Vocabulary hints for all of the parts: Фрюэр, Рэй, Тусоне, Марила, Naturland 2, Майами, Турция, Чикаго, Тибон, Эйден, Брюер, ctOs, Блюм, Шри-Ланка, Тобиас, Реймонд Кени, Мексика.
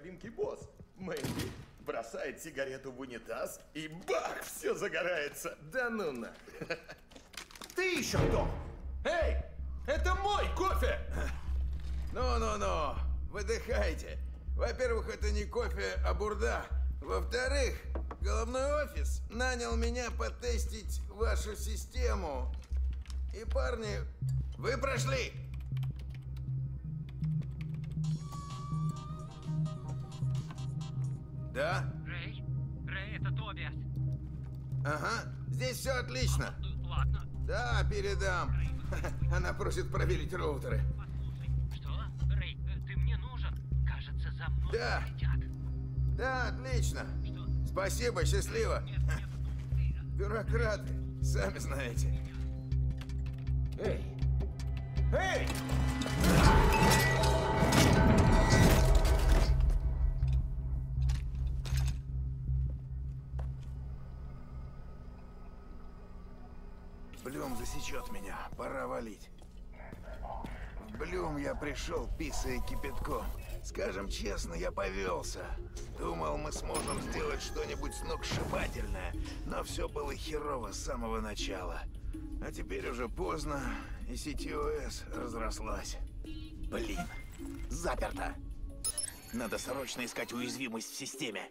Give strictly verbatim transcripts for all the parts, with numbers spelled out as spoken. кабинки босс. Мэнди бросает сигарету в унитаз и бах, все загорается. Да ну на. Ты еще кто? Эй, это мой кофе! Ну-ну-ну, выдыхайте. Во-первых, это не кофе, а бурда. Во-вторых, головной офис нанял меня потестить вашу систему. И, парни, вы прошли! Да? Рэй? Рэй, это Тобиас. Ага, здесь все отлично. Ладно. Да, передам. Рэй, вы... Она просит проверить роутеры. Послушай, что? Рэй, ты мне нужен. Кажется, за мной да. Следят. Да, отлично. Что? Спасибо, счастливо. Нет, нет, нет. Бюрократы, сами знаете. Эй! Эй! Блюм засечет меня, пора валить. Блюм, я пришел, писая кипятком. Скажем честно, я повелся. Думал, мы сможем сделать что-нибудь сногсшибательное, но все было херово с самого начала. А теперь уже поздно, и си ти о эс разрослась. Блин, заперто. Надо срочно искать уязвимость в системе.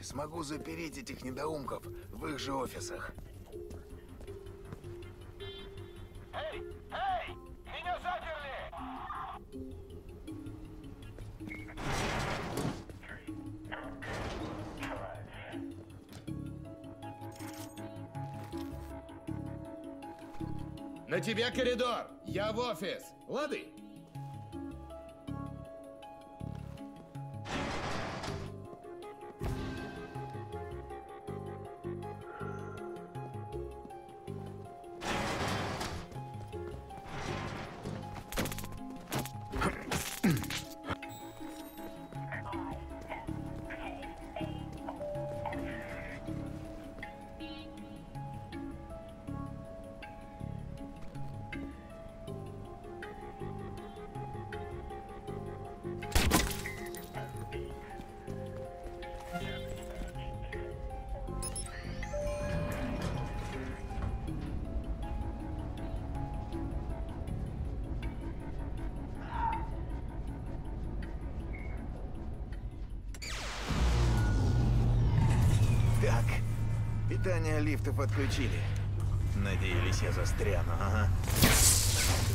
Смогу запереть этих недоумков в их же офисах. Эй! Эй! Меня заперли! На тебе коридор! Я в офис! Лады? Лифтов отключили. Надеялись, я застряну, ага.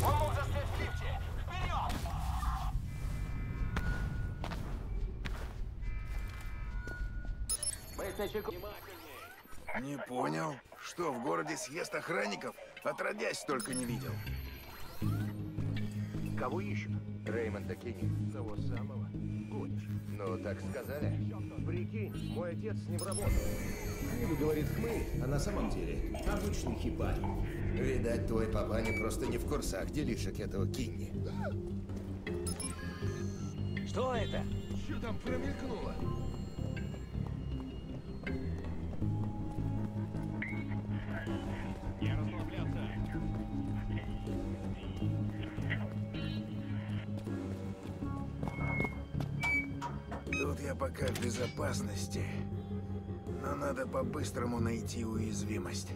Он мог застрять в лифте! Вперед! Не понял, что в городе съезд охранников? Отродясь, только не видел. Кого ищут? Реймонда Кени. Того самого. Гонишь. Ну, так сказали. Прикинь, мой отец с ним работал. Книгу говорит «мы», а на самом деле обычный хипарь. Видать, твой папаня просто не в курсах делишек этого Кинни. Что это? Что там промелькнуло? Пока в безопасности, но надо по-быстрому найти уязвимость.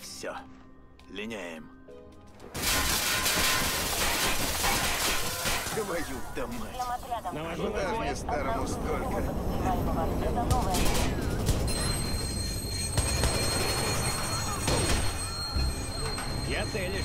все. Линяем. Твою-то мать. Куда же мне старому столько? Я целишь.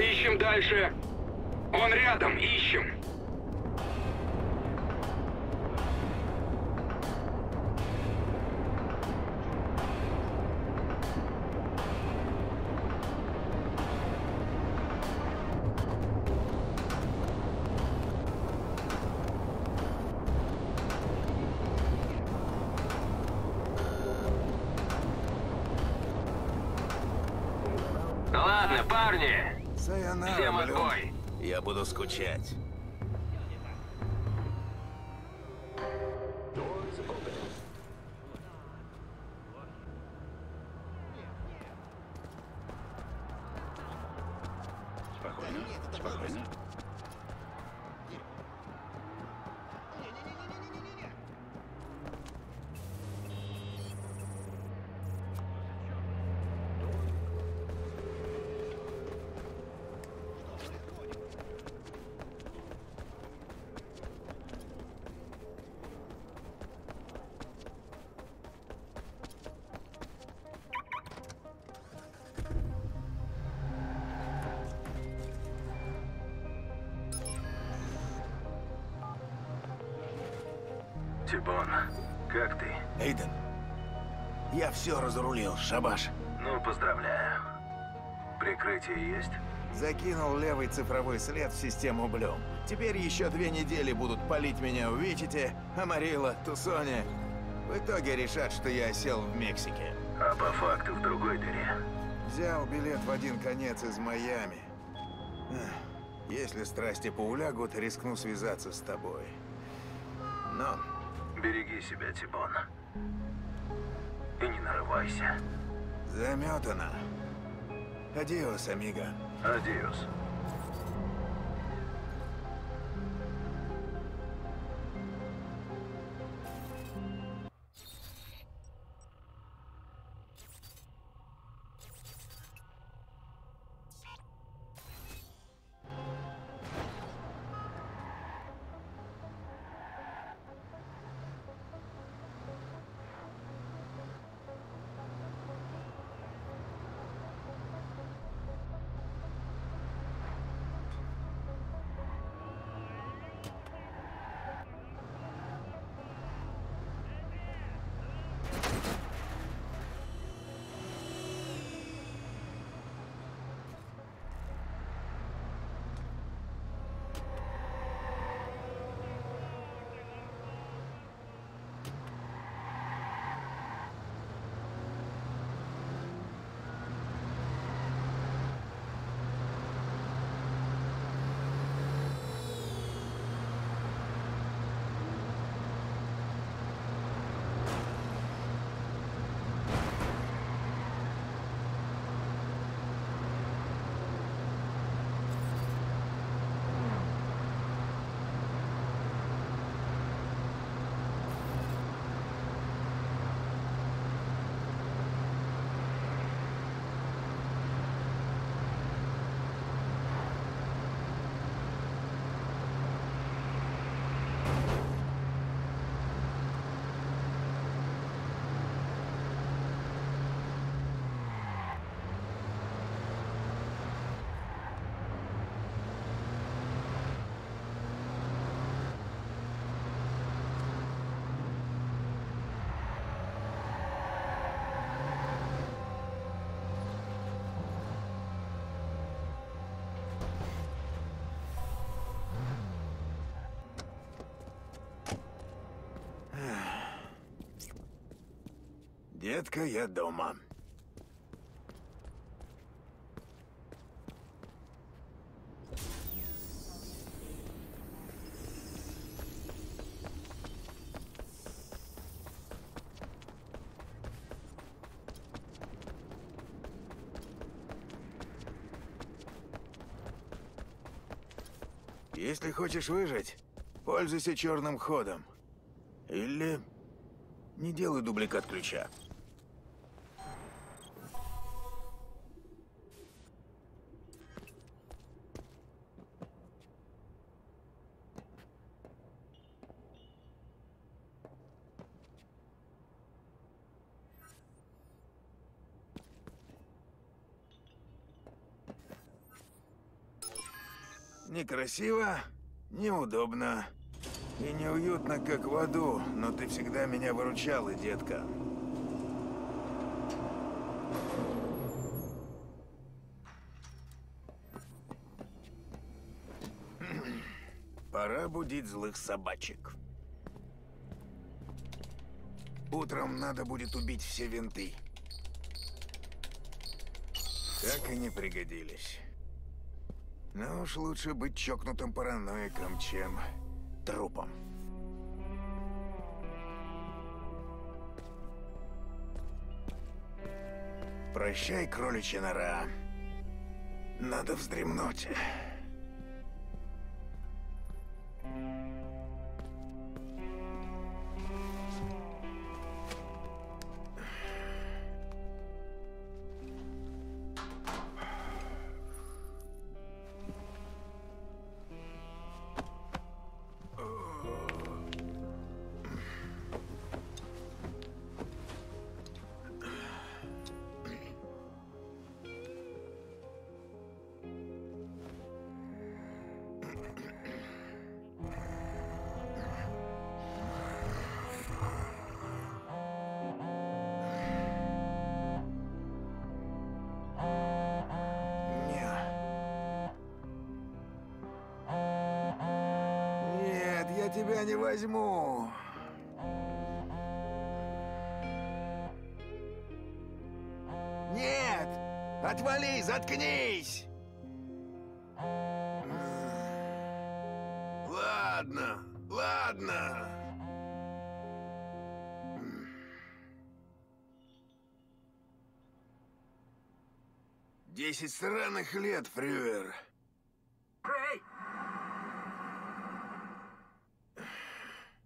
Ищем дальше. Он рядом, ищем. Ладно, парни. Всем отбой! Я буду скучать. Спокойно, спокойно. Тибон, как ты? Эйден, я все разрулил, шабаш. Ну, поздравляю. Прикрытие есть? Закинул левый цифровой след в систему Блюм. Теперь еще две недели будут палить меня в Вичите, а Марила, Тусоне. В итоге решат, что я осел в Мексике. А по факту в другой дыре? Взял билет в один конец из Майами. Если страсти поулягут, рискну связаться с тобой. Но... Береги себя, Тибон. И не нарывайся. Заметано. Адиос, амиго. Адиос. Детка, я дома. Если хочешь выжить, пользуйся черным ходом. Или не делай дубликат ключа. Некрасиво, неудобно и неуютно, как в аду, но ты всегда меня выручала, детка. Пора будить злых собачек. Утром надо будет убить все винты. Так и не пригодились. Но уж лучше быть чокнутым параноиком, чем трупом. Прощай, кроличья нора. Надо вздремнуть. Тебя не возьму. Нет! Отвали, заткнись! Ладно, ладно. Десять странных лет, Фрюэр.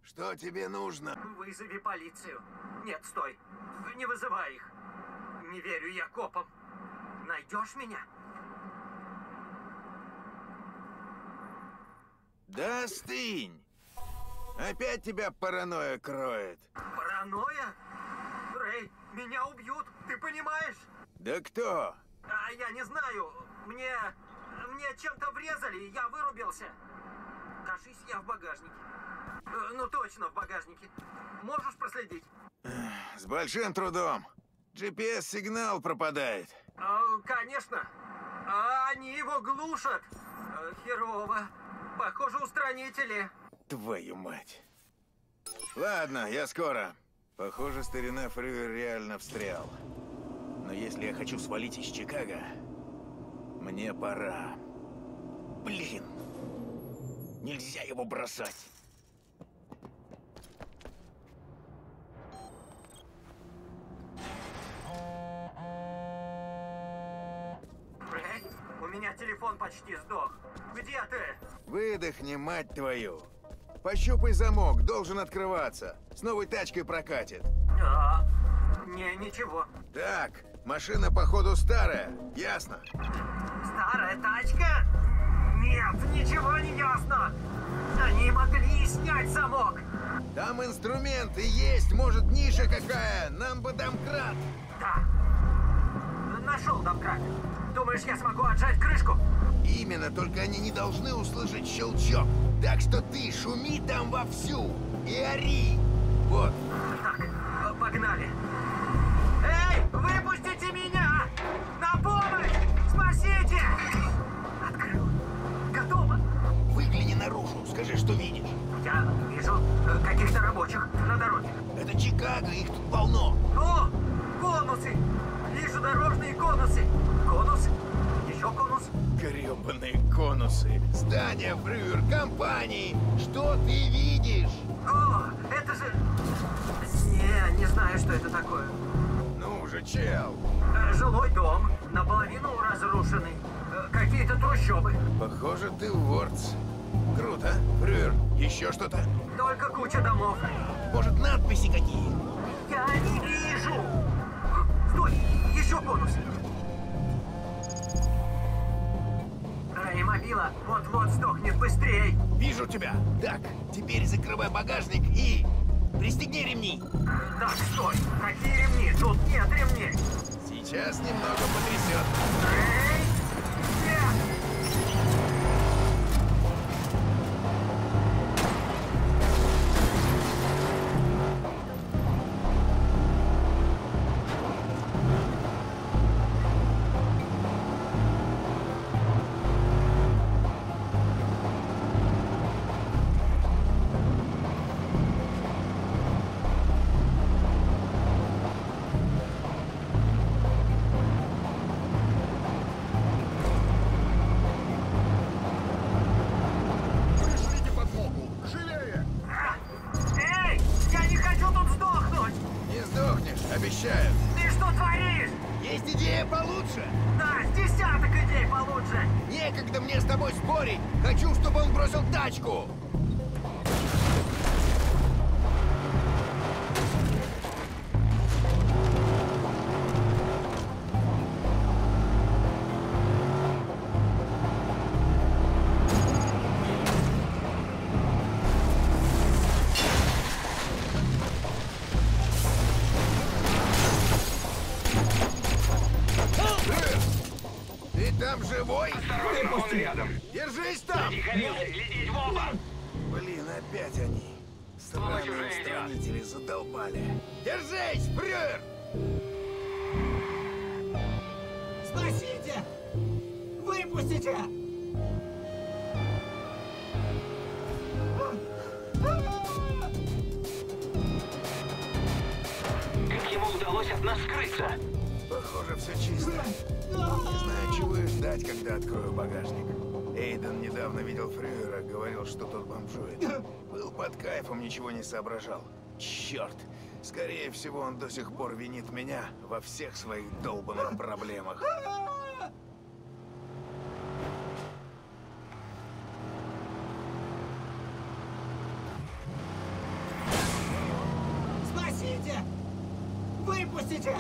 Что тебе нужно? Вызови полицию. Нет, стой. Не вызывай их. Не верю я копам. Найдешь меня? Да остынь! Опять тебя паранойя кроет. Паранойя? Рэй, меня убьют, ты понимаешь? Да кто? А я не знаю. Мне... Мне чем-то врезали, и я вырубился. Кажись, я в багажнике. Ну точно, в багажнике. Можешь проследить? С большим трудом. джи пи эс-сигнал пропадает. Конечно. Они его глушат. Херово. Похоже, устранители. Твою мать. Ладно, я скоро. Похоже, старина Фрюэр реально встрял. Но если я хочу свалить из Чикаго, мне пора. Блин. Нельзя его бросать. У меня телефон почти сдох. Где ты? Выдохни, мать твою. Пощупай замок, должен открываться. С новой тачкой прокатит. А, не, ничего. Так, машина походу старая, ясно? Старая тачка? Нет, ничего не ясно. Они могли снять замок. Там инструменты есть, может ниша какая. Нам бы домкрат. Да, нашел домкрат. Думаешь, я смогу отжать крышку? Именно, только они не должны услышать щелчок. Так что ты шуми там вовсю и ори. Вот. Так, погнали. Эй, выпустите меня! На помощь! Спасите! Открыл. Готово. Выгляни наружу, скажи, что видишь. Я вижу каких-то рабочих на дороге. Это Чикаго, их тут полно. О! Конусы! Вижу дорожные конусы! Конус? Еще конус? Гребаные конусы! Здание Брюер компании! Что ты видишь? О, это же... Не, не знаю, что это такое. Ну уже, чел! Жилой дом, наполовину разрушенный. Какие-то трущобы. Похоже, ты Уордс. Круто. Брюер, еще что-то? Только куча домов. Может, надписи какие? Я не вижу. Стой, еще конус. Реймобила вот-вот сдохнет, быстрей. Вижу тебя. Так, теперь закрывай багажник и... Пристегни ремни. Так, стой. Какие ремни? Тут нет ремней. Сейчас немного потрясет. Рэй! Нет! Ничего не соображал. Черт! Скорее всего, он до сих пор винит меня во всех своих долбанных проблемах. Спасите! Выпустите!